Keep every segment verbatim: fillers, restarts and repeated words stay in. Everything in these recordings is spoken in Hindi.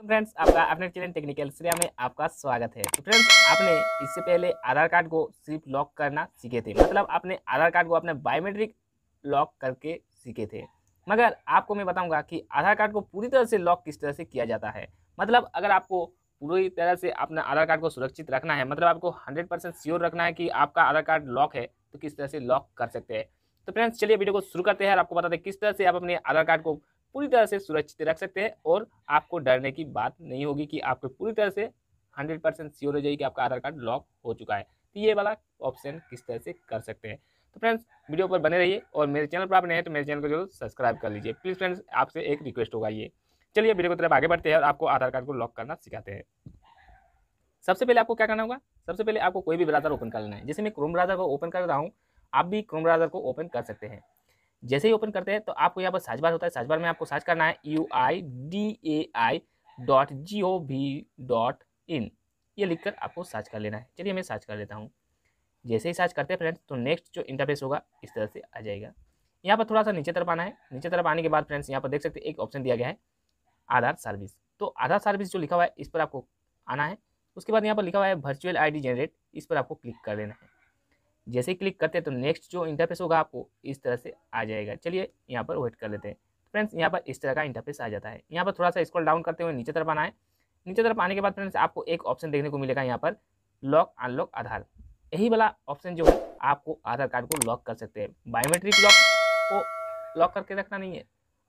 तो फ्रेंड्स आपका अपने चैनल टेक्निकल श्रेया में आपका स्वागत है। तो फ्रेंड्स आपने इससे पहले आधार कार्ड को सिर्फ लॉक करना सीखे थे, मतलब आपने आधार कार्ड को अपने बायोमेट्रिक लॉक करके सीखे थे। मगर आपको मैं बताऊंगा कि आधार कार्ड को पूरी तरह से लॉक किस तरह से किया जाता है। मतलब अगर आपको पूरी तरह से अपना आधार कार्ड को सुरक्षित रखना है, मतलब आपको हंड्रेड परसेंट श्योर रखना है कि आपका आधार कार्ड लॉक है, तो किस तरह से लॉक कर सकते हैं। तो फ्रेंड्स चलिए वीडियो को शुरू करते हैं और आपको बताते हैं किस तरह से आप अपने आधार कार्ड को पूरी तरह से सुरक्षित रख सकते हैं और आपको डरने की बात नहीं होगी कि आपको पूरी तरह से हंड्रेड परसेंट श्योर हो जाएगी कि आपका आधार कार्ड लॉक हो चुका है। तो ये वाला ऑप्शन किस तरह से कर सकते हैं। तो फ्रेंड्स वीडियो पर बने रहिए और मेरे चैनल पर आप नए हैं तो मेरे चैनल को जरूर सब्सक्राइब कर लीजिए प्लीज़। फ्रेंड्स आपसे एक रिक्वेस्ट होगा ये, चलिए वीडियो की तरफ आगे बढ़ते हैं और आपको आधार कार्ड को लॉक करना सिखाते हैं। सबसे पहले आपको क्या करना होगा, सबसे पहले आपको कोई भी ब्राउज़र ओपन कर लेना है। जैसे मैं क्रोम ब्राउज़र को ओपन कर रहा हूँ, आप भी क्रोम ब्राउज़र को ओपन कर सकते हैं। जैसे ही ओपन करते हैं तो आपको यहाँ पर सर्च बार होता है, सर्च बार में आपको सर्च करना है U I D A I dot G O V dot in, ये लिखकर आपको सर्च कर लेना है। चलिए मैं सर्च कर लेता हूँ। जैसे ही सर्च करते हैं फ्रेंड्स तो नेक्स्ट जो इंटरफेस होगा इस तरह से आ जाएगा। यहाँ पर थोड़ा सा नीचे तरफ आना है। नीचे तरफ आने के बाद फ्रेंड्स यहाँ पर देख सकते हैं एक ऑप्शन दिया गया है आधार सर्विस। तो आधार सर्विस जो लिखा हुआ है इस पर आपको आना है। उसके बाद यहाँ पर लिखा हुआ है वर्चुअल आई डी जनरेट, इस पर आपको क्लिक कर लेना है। जैसे ही क्लिक करते हैं तो नेक्स्ट जो इंटरफेस होगा आपको इस तरह से आ जाएगा। चलिए यहाँ पर वेट कर लेते हैं। फ्रेंड्स यहाँ पर इस तरह का इंटरफेस आ जाता है। यहाँ पर थोड़ा सा स्क्रॉल डाउन करते हुए नीचे तरफ आना है। नीचे तरफ आने के बाद फ्रेंड्स आपको एक ऑप्शन देखने को मिलेगा यहाँ पर लॉक अनलॉक आधार, यही वाला ऑप्शन जो है आपको आधार कार्ड को लॉक कर सकते हैं। बायोमेट्रिक लॉक को लॉक करके रखना नहीं है,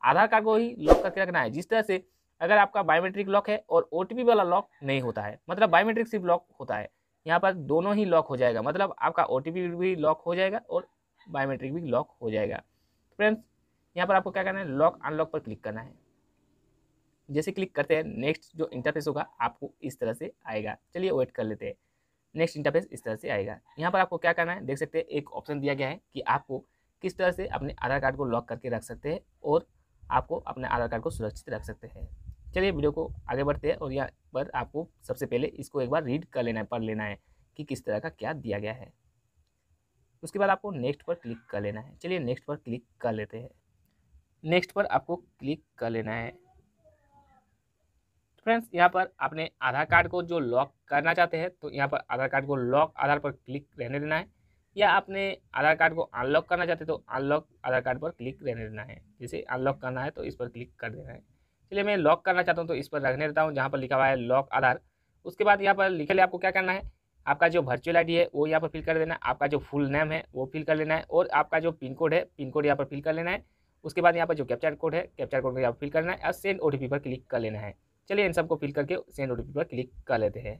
आधार कार्ड को ही लॉक करके रखना है। जिस तरह से अगर आपका बायोमेट्रिक लॉक है और ओ टी पी वाला लॉक नहीं होता है, मतलब बायोमेट्रिक सिर्फ लॉक होता है, यहाँ पर दोनों ही लॉक हो जाएगा। मतलब आपका ओ टी पी भी लॉक हो जाएगा और बायोमेट्रिक भी लॉक हो जाएगा। फ्रेंड्स यहाँ पर आपको क्या करना है, लॉक अनलॉक पर क्लिक करना है। जैसे क्लिक करते हैं नेक्स्ट जो इंटरफेस होगा आपको इस तरह से आएगा। चलिए वेट कर लेते हैं। नेक्स्ट इंटरफेस इस तरह से आएगा। यहाँ पर आपको क्या करना है, देख सकते हैं एक ऑप्शन दिया गया है कि आपको किस तरह से अपने आधार कार्ड को लॉक करके रख सकते हैं और आपको अपने आधार कार्ड को सुरक्षित रख सकते हैं। चलिए वीडियो को आगे बढ़ते हैं और यहाँ पर आपको सबसे पहले इसको एक बार रीड कर लेना है, पढ़ लेना है कि किस तरह का क्या दिया गया है। उसके बाद आपको नेक्स्ट पर क्लिक कर लेना है। चलिए नेक्स्ट पर क्लिक कर लेते हैं। नेक्स्ट पर आपको क्लिक कर लेना है। फ्रेंड्स यहाँ पर आपने आधार कार्ड को जो लॉक करना चाहते हैं तो यहाँ पर आधार कार्ड को लॉक आधार पर क्लिक रहने देना है, या आपने आधार कार्ड को अनलॉक करना चाहते हैं तो अनलॉक आधार कार्ड पर क्लिक रहने देना है। जैसे अनलॉक करना है तो इस पर क्लिक कर देना है। चलिए मैं लॉक करना चाहता हूँ तो इस पर रखने देता हूँ जहाँ पर लिखा हुआ है लॉक आधार। उसके बाद यहाँ पर लिखे आपको क्या करना है, आपका जो वर्चुअल आईडी है वो यहाँ पर फिल कर देना है, आपका जो फुल नेम है वो फिल कर लेना है और आपका जो पिन कोड है पिन कोड यहाँ पर फिल कर लेना है। उसके बाद यहाँ पर जो कैप्चर कोड है कैप्चर कोड को यहाँ पर फिल करना है और सेंड ओटीपी पर क्लिक कर लेना है। चलिए इन सबको फिल करके सेंड ओटीपी पर क्लिक कर लेते हैं।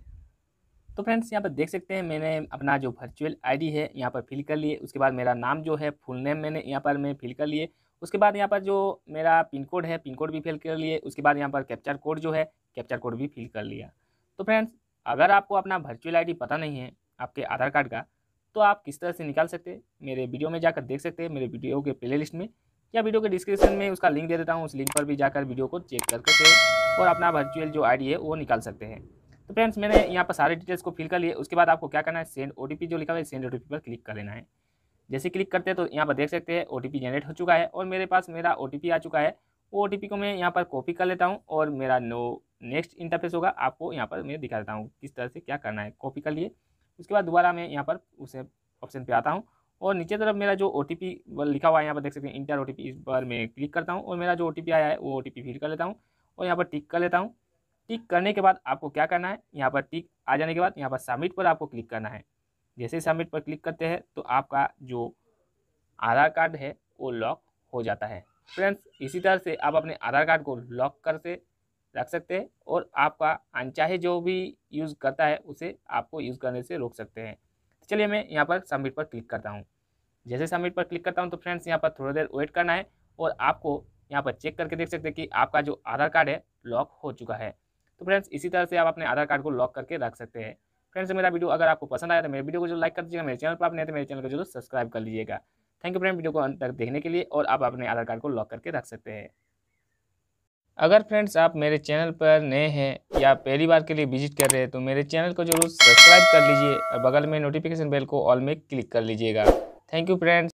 तो फ्रेंड्स यहाँ पर देख सकते हैं मैंने अपना जो वर्चुअल आईडी है यहाँ पर फिल कर लिए। उसके बाद मेरा नाम जो है फुल नेम मैंने यहाँ पर मैं फिल कर लिए। उसके बाद यहाँ पर जो मेरा पिन कोड है पिन कोड भी फिल कर लिए। उसके बाद यहाँ पर कैप्चर कोड जो है कैप्चर कोड भी फिल कर लिया। तो फ्रेंड्स अगर आपको अपना वर्चुअल आईडी पता नहीं है आपके आधार कार्ड का, तो आप किस तरह से निकाल सकते हैं मेरे वीडियो में जाकर देख सकते हैं, मेरे वीडियो के प्ले लिस्ट में या वीडियो के डिस्क्रिप्शन में उसका लिंक दे देता हूँ। उस लिंक पर भी जाकर वीडियो को चेक कर सकते हैं और अपना वर्चुअल जो आईडी है वो निकाल सकते हैं। तो फ्रेंड्स मैंने यहाँ पर सारे डिटेल्स को फिल कर लिए। उसके बाद आपको क्या करना है, सेंड ओटीपी जो लिखा हुआ है सेंड ओटीपी पर क्लिक कर लेना है। जैसे क्लिक करते हैं तो यहाँ पर देख सकते हैं ओटीपी जनरेट हो चुका है और मेरे पास मेरा ओटीपी आ चुका है। वो ओटीपी को मैं यहाँ पर कॉपी कर लेता हूँ और मेरा नो नेक्स्ट इंटरफेस होगा आपको यहाँ पर मैं दिखा देता हूँ किस तरह से क्या करना है। कॉपी कर लिए उसके बाद दोबारा मैं यहाँ पर उसे ऑप्शन पे आता हूँ और नीचे तरफ मेरा जो ओटीपी लिखा हुआ है यहाँ पर देख सकते हैं इंटर ओटीपी, इस पर मैं क्लिक करता हूँ और मेरा जो ओटीपी आया है वो ओटीपी फिल कर लेता हूँ और यहाँ पर टिक कर लेता हूँ। टिक करने के बाद आपको क्या करना है, यहाँ पर टिक आ जाने के बाद यहाँ पर सबमिट पर आपको क्लिक करना है। जैसे सबमिट पर क्लिक करते हैं तो आपका जो आधार कार्ड है वो लॉक हो जाता है। फ्रेंड्स इसी तरह से आप अपने आधार कार्ड को लॉक करके रख सकते हैं और आपका अनचाहे जो भी यूज़ करता है उसे आपको यूज़ करने से रोक सकते हैं। चलिए मैं यहाँ पर सबमिट पर क्लिक करता हूँ। जैसे सबमिट पर क्लिक करता हूँ तो फ्रेंड्स यहाँ पर थोड़ी देर वेट करना है और आपको यहाँ पर चेक करके देख सकते हैं कि आपका जो आधार कार्ड है लॉक हो चुका है। तो फ्रेंड्स इसी तरह से आप अपने आधार कार्ड को लॉक करके रख सकते हैं। फ्रेंड्स मेरा वीडियो अगर आपको पसंद आया तो मेरे वीडियो को जो लाइक कर दीजिएगा, मेरे चैनल पर आप नए तो मेरे चैनल को जरूर सब्सक्राइब कर लीजिएगा। थैंक यू फ्रेंड्स वीडियो को अंत तक देखने के लिए और आप अपने आधार कार्ड को लॉक करके रख सकते हैं। अगर फ्रेंड्स आप मेरे चैनल पर नए हैं या पहली बार के लिए विजिट कर रहे हैं तो मेरे चैनल को जरूर सब्सक्राइब कर लीजिए और बगल में नोटिफिकेशन बेल को ऑल में क्लिक कर लीजिएगा। Thank you friends.